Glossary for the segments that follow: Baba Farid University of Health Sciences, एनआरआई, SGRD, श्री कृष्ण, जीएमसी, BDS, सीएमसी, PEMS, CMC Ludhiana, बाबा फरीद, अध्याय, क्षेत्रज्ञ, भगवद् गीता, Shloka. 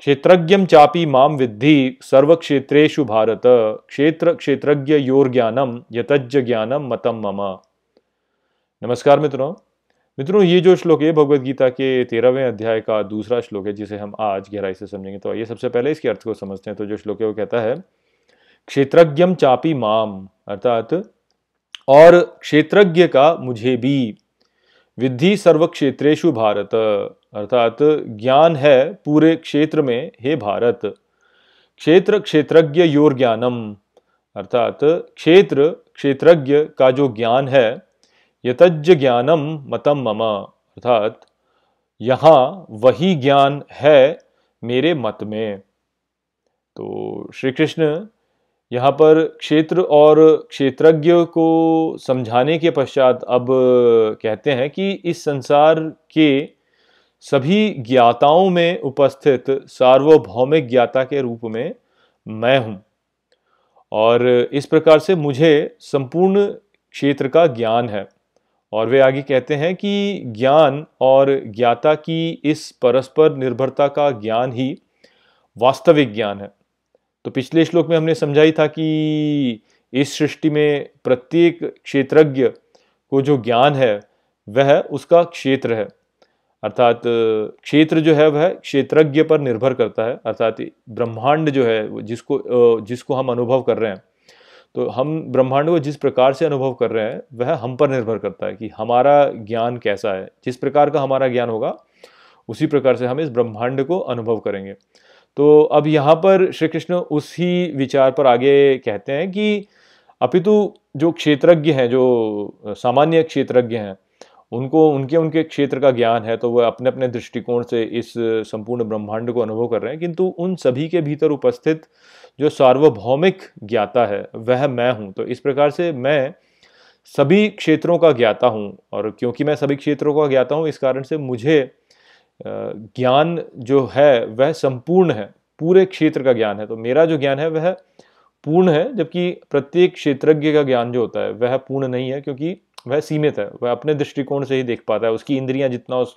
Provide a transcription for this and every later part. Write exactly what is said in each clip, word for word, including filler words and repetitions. क्षेत्रज्ञं चापि माम विद्धि सर्वक्षेत्रेषु भारत क्षेत्र क्षेत्रज्ञ योर ज्ञानम यतज्ञ ज्ञानम मतम मम। नमस्कार मित्रों मित्रों ये जो श्लोक है भगवद गीता के तेरहवें अध्याय का दूसरा श्लोक है जिसे हम आज गहराई से समझेंगे। तो आइए सबसे पहले इसके अर्थ को समझते हैं। तो जो श्लोक है वो कहता है क्षेत्रज्ञम चापि माम अर्थात और क्षेत्रज्ञ का मुझे भी विद्धि सर्व क्षेत्रेषु भारत अर्थात ज्ञान है पूरे क्षेत्र में हे भारत। क्षेत्र क्षेत्रज्ञ योर ज्ञानम अर्थात क्षेत्र क्षेत्रज्ञ का जो ज्ञान है यतज्ञ ज्ञानम मतम मम अर्थात यहाँ वही ज्ञान है मेरे मत में। तो श्री कृष्ण यहाँ पर क्षेत्र और क्षेत्रज्ञ को समझाने के पश्चात अब कहते हैं कि इस संसार के सभी ज्ञाताओं में उपस्थित सार्वभौमिक ज्ञाता के रूप में मैं हूँ और इस प्रकार से मुझे संपूर्ण क्षेत्र का ज्ञान है। और वे आगे कहते हैं कि ज्ञान और ज्ञाता की इस परस्पर निर्भरता का ज्ञान ही वास्तविक ज्ञान है। तो पिछले श्लोक में हमने समझा ही था कि इस सृष्टि में प्रत्येक क्षेत्रज्ञ को जो ज्ञान है वह उसका क्षेत्र है अर्थात क्षेत्र जो है वह क्षेत्रज्ञ पर निर्भर करता है अर्थात ब्रह्मांड जो है जिसको जिसको हम अनुभव कर रहे हैं तो हम ब्रह्मांड को जिस प्रकार से अनुभव कर रहे हैं वह हम पर निर्भर करता है कि हमारा ज्ञान कैसा है। जिस प्रकार का हमारा ज्ञान होगा उसी प्रकार से हम इस ब्रह्मांड को अनुभव करेंगे। तो अब यहाँ पर श्री कृष्ण उसी विचार पर आगे कहते हैं कि अपितु जो क्षेत्रज्ञ हैं जो सामान्य क्षेत्रज्ञ हैं उनको उनके उनके क्षेत्र का ज्ञान है तो वह अपने अपने दृष्टिकोण से इस संपूर्ण ब्रह्मांड को अनुभव कर रहे हैं किंतु उन सभी के भीतर उपस्थित जो सार्वभौमिक ज्ञाता है वह मैं हूँ। तो इस प्रकार से मैं सभी क्षेत्रों का ज्ञाता हूँ और क्योंकि मैं सभी क्षेत्रों का ज्ञाता हूँ इस कारण से मुझे ज्ञान जो है वह संपूर्ण है पूरे क्षेत्र का ज्ञान है। तो मेरा जो ज्ञान है वह पूर्ण है जबकि प्रत्येक क्षेत्रज्ञ का ज्ञान जो होता है वह पूर्ण नहीं है क्योंकि वह सीमित है। वह अपने दृष्टिकोण से ही देख पाता है उसकी इंद्रियां जितना उस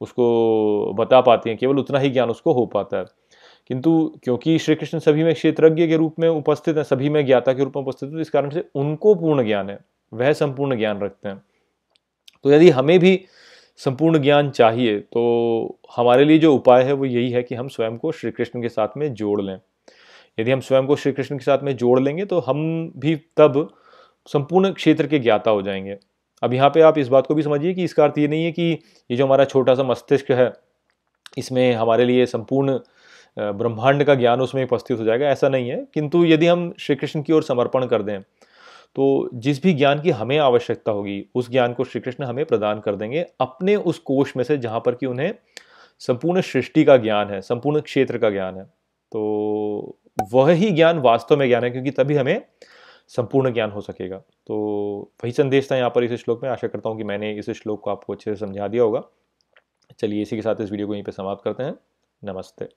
उसको बता पाती हैं केवल उतना ही ज्ञान उसको हो पाता है। किंतु क्योंकि श्री कृष्ण सभी में क्षेत्रज्ञ के रूप में उपस्थित हैं सभी में ज्ञाता के रूप में उपस्थित हैं इस कारण से उनको पूर्ण ज्ञान है वह संपूर्ण ज्ञान रखते हैं। तो यदि हमें भी संपूर्ण ज्ञान चाहिए तो हमारे लिए जो उपाय है वो यही है कि हम स्वयं को श्री कृष्ण के साथ में जोड़ लें। यदि हम स्वयं को श्री कृष्ण के साथ में जोड़ लेंगे तो हम भी तब संपूर्ण क्षेत्र के ज्ञाता हो जाएंगे। अब यहाँ पे आप इस बात को भी समझिए कि इसका अर्थ ये नहीं है कि ये जो हमारा छोटा सा मस्तिष्क है इसमें हमारे लिए संपूर्ण ब्रह्मांड का ज्ञान उसमें उपस्थित हो जाएगा ऐसा नहीं है। किंतु यदि हम श्री कृष्ण की ओर समर्पण कर दें तो जिस भी ज्ञान की हमें आवश्यकता होगी उस ज्ञान को श्री कृष्ण हमें प्रदान कर देंगे अपने उस कोष में से जहाँ पर कि उन्हें संपूर्ण सृष्टि का ज्ञान है संपूर्ण क्षेत्र का ज्ञान है। तो वह ही ज्ञान वास्तव में ज्ञान है क्योंकि तभी हमें संपूर्ण ज्ञान हो सकेगा। तो वही संदेश था यहाँ पर इस श्लोक में। आशा करता हूँ कि मैंने इस श्लोक को आपको अच्छे से समझा दिया होगा। चलिए इसी के साथ इस वीडियो को यहीं पर समाप्त करते हैं। नमस्ते।